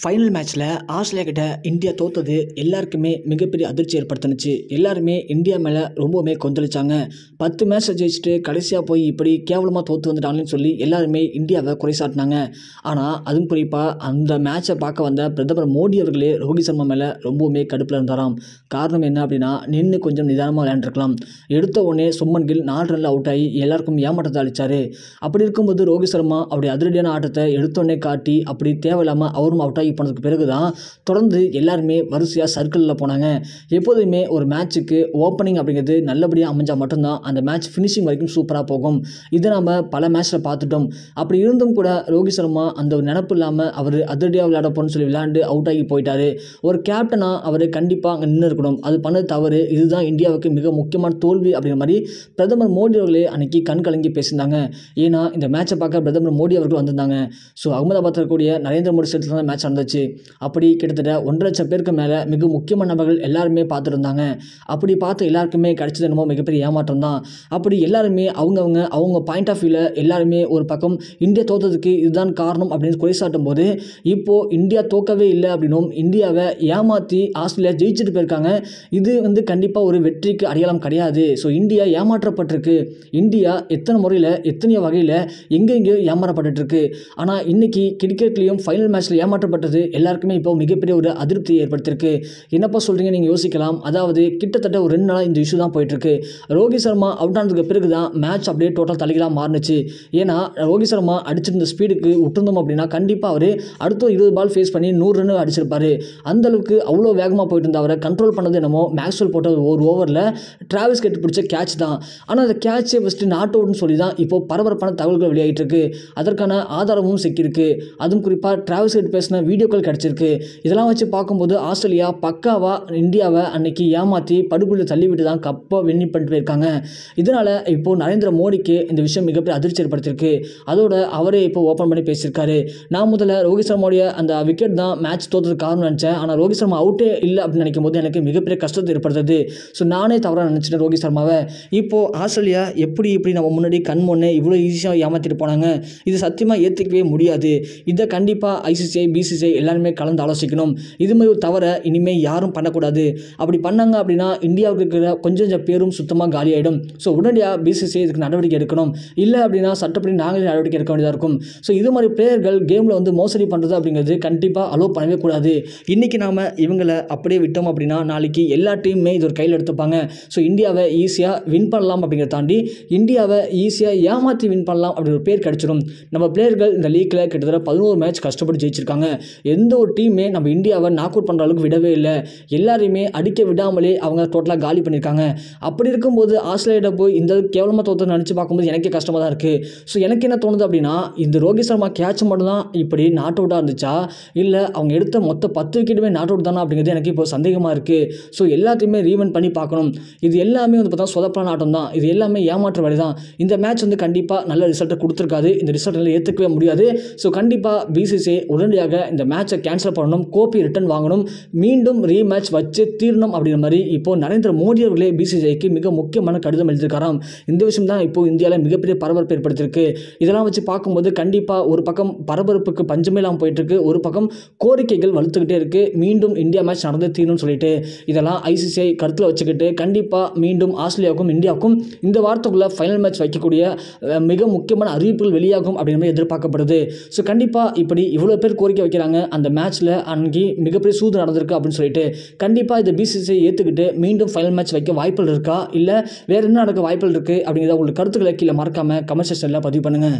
Final மேட்ச்சில் Australia கிட்ட India தோத்தது எல்லாருக்குமே மிகப்பெரிய அதிர்ச்சி ஏற்படுத்தினுச்சு. எல்லாருமே இந்தியா மேலே ரொம்பவுமே கொந்தளிச்சாங்க. 10 மேட்ச் ஜெயிச்சுட்டு கடைசியாக போய் இப்படி கேவலமாக தோற்று வந்துட்டாங்கன்னு சொல்லி எல்லாருமே இந்தியாவை குறைசாட்டினாங்க. ஆனால் அதுவும் குறிப்பாக அந்த மேட்சை பார்க்க வந்த பிரதமர் மோடி அவர்களே ரோஹித் சர்மா மேலே ரொம்பவுமே கடுப்பில் இருந்தாராம். காரணம் என்ன அப்படின்னா, நின்று கொஞ்சம் நிதானமாக விளையாண்டுருக்கலாம். எடுத்த உடனே சுப்மன் கில் 4 ரனில் அவுட் ஆகி எல்லாருக்கும் ஏமாற்றத்தை அளித்தார். அப்படி இருக்கும்போது ரோஹித் சர்மா அப்படி அதிரடியான ஆட்டத்தை எடுத்தோடனே காட்டி அப்படி தேவையில்லாமல் அவரும் அவுட் பண்ணதுக்கு பிறகுதான் தொடர்ந்து எல்லாருமே வரிசையாக சர்க்கிளில் போனாங்க. எப்போதுமே ஒரு மேட்சுக்கு ஓப்பனிங் அப்படிங்கிறது நல்லபடியாக அமைஞ்சால் மட்டும்தான் அந்த மேட்ச் ஃபினிஷிங் வரைக்கும் சூப்பராக போகும். இதை நம்ம பல மேட்ச்சில் பார்த்துட்டோம். அப்படி இருந்தும் கூட ரோஹித் சர்மா அந்த ஒரு நினப்பு இல்லாமல் அவர் அதிரடியாக விளையாட போகணும்னு சொல்லி விளையாண்டு அவுட் ஆகி போயிட்டார். ஒரு கேப்டனாக அவர் கண்டிப்பாக அங்கே நின்று இருக்கணும். அது பண்ணது தவறு. இதுதான் இந்தியாவுக்கு மிக முக்கியமான தோல்வி அப்படிங்கிற மாதிரி பிரதமர் மோடி அவர்களே அன்னைக்கு கண் கலங்கி பேசியிருந்தாங்க. ஏன்னா இந்த மேட்சை பார்க்க பிரதமர் மோடி அவர்கள் வந்திருந்தாங்க. ஸோ அகமதாபாத்தில் இருக்கக்கூடிய நரேந்திர மோடி ஸ்டேடியத்தில் மேட்ச் நடந்துச்சு. அப்படி கிட்டத்தட்ட 1,50,000 பேருக்கு மேலே மிக முக்கியமான நபர்கள் எல்லாருமே பார்த்துருந்தாங்க. அப்படி பார்த்து எல்லாருக்குமே கிடைச்சது என்னமோ மிகப்பெரிய ஏமாற்றம் தான். அப்படி எல்லாருமே அவங்க பாயிண்ட் ஆஃப் வியூவில் எல்லாருமே ஒரு பக்கம் இந்தியா தோற்றதுக்கு இதுதான் காரணம் அப்படின்னு குறைசாட்டும் போது, இப்போது இந்தியா தோக்கவே இல்லை அப்படின்னும் இந்தியாவை ஏமாற்றி ஆஸ்திரேலியா ஜெயிச்சுட்டு போயிருக்காங்க. இது கண்டிப்பாக ஒரு வெற்றிக்கு அடையாளம் கிடையாது. So India ஏமாற்றப்பட்டிருக்கு. இந்தியா எத்தனை முறையில் எத்தனையோ வகையில் எங்கெங்கேயோ ஏமாறப்பட்டுருக்கு. ஆனால் இன்றைக்கி கிரிக்கெட்லேயும் ஃபைனல் மேட்ச்சில் ஏமாற்றப்பட்ட எல்லாருக்குமே இப்போ மிகப்பெரிய ஒரு அதிருப்தியை ஏற்படுத்தியிருக்கு. என்னப்பா சொல்றீங்க நீங்க யோசிக்கலாம். அதாவது கிட்டத்தட்ட ஒரு 2 நாளா இந்த இஷ்யூ தான் போயிட்டு இருக்கு. ரோஹித் சர்மா அவுட் ஆனதுக்கு பிறகுதான் மேட்ச் அப்படியே டோட்டல் தலைகீழா மாறினுச்சு. ஏன்னா ரோஹித் சர்மா அடிச்சிருந்த ஸ்பீடுக்கு விட்டுருந்தோம் அப்படின்னா கண்டிப்பா அவரு அடுத்த 20 பால் ஃபேஸ் பண்ணி 100 ரன் அடிச்சிருப்பாரு. அந்த அளவுக்கு அவ்வளோ வேகமாக போயிட்டு இருந்த அவரை கண்ட்ரோல் பண்ணது என்னமோ மேக்ஸ்வெல் போட்ட ஒரு ஓவரில் டிராவிஸ் ஹெட் பிடிச்ச கேட்ச் தான். ஆனால் அந்த கேட்சை ஃபர்ஸ்ட் நாட் அவுட்னு சொல்லி தான் இப்போ பரபரப்பான தகவல்கள் வெளியாகிட்டு இருக்கு. அதற்கான ஆதாரமும் சிக்கியிருக்கு. அதுவும் குறிப்பாக டிராவிஸ் ஹெட் பேசின வீடியோக்கள் கிடச்சிருக்கு. இதெல்லாம் வச்சு பார்க்கும்போது ஆஸ்திரேலியா பக்காவாக இந்தியாவை அன்னைக்கு ஏமாற்றி படுகுள்ள தள்ளிவிட்டு தான் கப்பை வின் பண்ணிட்டு போயிருக்காங்க. இதனால் இப்போது நரேந்திர மோடிக்கு இந்த விஷயம் மிகப்பெரிய அதிர்ச்சி ஏற்படுத்தியிருக்கு. அதோட அவரே இப்போ ஓப்பன் பண்ணி பேசியிருக்காரு. நான் முதல்ல ரோஹித் சர்மாவுடைய அந்த விக்கெட் தான் மேட்ச் தோற்றது காரணம் நினச்சேன். ஆனால் ரோஹித் சர்மா அவுட்டே இல்லை அப்படின்னு நினைக்கும் போது எனக்கு மிகப்பெரிய கஷ்டத்தை ஏற்படுத்துது. ஸோ நானே தவறாக நினச்சிட்டேன் ரோஹித் சர்மாவை. இப்போது ஆஸ்திரேலியா எப்படி நம்ம முன்னாடி கண் முன்னே இவ்வளோ ஈஸியாக ஏமாற்றிட்டு போனாங்க. இது சத்தியமாக ஏற்றுக்கவே முடியாது. இதை கண்டிப்பாக ஐசிசிஐ பிசிசிஐ எல்லாருமே கலந்து ஆலோசிக்கணும். இது மாதிரி தவிர இனிமேல் யாரும் பண்ணக்கூடாது. அப்படி பண்ணாங்க அப்படின்னா இந்தியாவுக்கு இருக்கிற கொஞ்சம் பேரும் சுத்தமாக காலியாயிடும். ஸோ உடனடியாக பிசிசிஐ இதுக்கு நடவடிக்கை எடுக்கணும். இல்லை அப்படின்னா சட்டப்படி நாங்களே நடவடிக்கை எடுக்க வேண்டியதாக இருக்கும். ஸோ இது மாதிரி பிளேயர்கள் கேமில் மோசடி பண்ணுறது அப்படிங்கிறது கண்டிப்பாக அலோ பண்ணவே கூடாது. இன்றைக்கி நாம் இவங்களை அப்படியே விட்டோம் அப்படின்னா நாளைக்கு எல்லா டீமுமே இது ஒரு கையில் எடுத்துப்பாங்க. ஸோ இந்தியாவை ஈஸியாக வின் பண்ணலாம் அப்படிங்கிறத தாண்டி இந்தியாவை ஈஸியாக ஏமாற்றி வின் பண்ணலாம் அப்படிங்கிற பேர் கிடச்சிடும். நம்ம பிளேயர்கள் இந்த லீக்கில் கிட்டத்தட்ட 11 மேட்ச் கஷ்டப்பட்டு ஜெயிச்சிருக்காங்க. எந்த ஒரு டீமே நம்ம இந்தியாவை நாக் அவுட் பண்ணுற அளவுக்கு விடவே இல்லை. எல்லாரையுமே அடிக்க விடாமலே அவங்க டோட்டலாக காலி பண்ணியிருக்காங்க. அப்படி இருக்கும்போது ஆஸ்திரேலியாவிட போய் இந்த கேவலமாக தோற்று நினச்சி பார்க்கும்போது எனக்கே கஷ்டமாக தான் இருக்குது. ஸோ எனக்கு என்ன தோணுது அப்படின்னா, இந்த ரோஹித் சர்மா கேட்ச் மட்டும்தான் இப்படி நாட் அவுட்டாக இருந்துச்சா, இல்லை அவங்க எடுத்த மொத்த 10 விக்கெட்டுமே நாட் அவுட் தானா அப்படிங்கிறது எனக்கு இப்போ சந்தேகமாக இருக்குது. ஸோ எல்லாத்தையுமே ரீவன் பண்ணி பார்க்கணும். இது எல்லாமே பார்த்தா சொதப்பான ஆட்டம் தான். இது எல்லாமே ஏமாற்ற வழி தான். இந்த மேட்ச் கண்டிப்பாக நல்ல ரிசல்ட்டை கொடுத்துருக்காது. இந்த ரிசல்ட்டில் ஏற்றுக்கவே முடியாது. ஸோ கண்டிப்பாக பிசிசிஐ உடனடியாக இந்த மேட்சை கேன்சல் பண்ணணும். கோப்பி ரிட்டர்ன் வாங்கணும். மீண்டும் ரீமேட்ச் வச்சு தீரணும் அப்படிங்கிற மாதிரி இப்போ நரேந்திர மோடி அவர்களே பிசிசிஐக்கு மிக முக்கியமான கடிதம் எழுதியிருக்காராம். இந்த விஷயம் தான் இப்போ இந்தியாவில் மிகப்பெரிய பரபரப்பு ஏற்படுத்தியிருக்கு. இதெல்லாம் வச்சு பார்க்கும்போது கண்டிப்பாக ஒரு பக்கம் பரபரப்புக்கு பஞ்சமே இல்லாமல் போயிட்டு இருக்கு, ஒரு பக்கம் கோரிக்கைகள் வலுத்துக்கிட்டே இருக்கு. மீண்டும் இந்தியா மேட்ச் நடந்து தீரணும்னு சொல்லிட்டு இதெல்லாம் ஐசிசிஐ கருத்தில் வச்சுக்கிட்டு கண்டிப்பாக மீண்டும் ஆஸ்திரேலியாவுக்கும் இந்தியாவுக்கும் இந்த வாரத்துக்குள்ள ஃபைனல் மேட்ச் வைக்கக்கூடிய மிக முக்கியமான அறிவிப்புகள் வெளியாகும் அப்படிங்கிற மாதிரி எதிர்பார்க்கப்படுது. ஸோ கண்டிப்பாக இப்படி இவ்வளோ பேர் கோரிக்கை வைக்கிறாங்க. அந்த மேட்ச்ல அன்னைக்கு மிகப்பெரிய சூது நடந்திருக்கு அப்படின்னு சொல்லிட்டு கண்டிப்பா இதை பிசிசிஐ ஏத்துக்கிட்டு மீண்டும் ஃபைனல் மேட்ச் வைக்க வாய்ப்புகள் இருக்கா, இல்ல வேற என்ன நடக்க வாய்ப்புகள் இருக்கு அப்படிங்கிறத உங்களுக்கு கருத்துக்களை கீழே மறக்காம கமெண்ட் செக்ஷன்ல பதிவு பண்ணுங்க.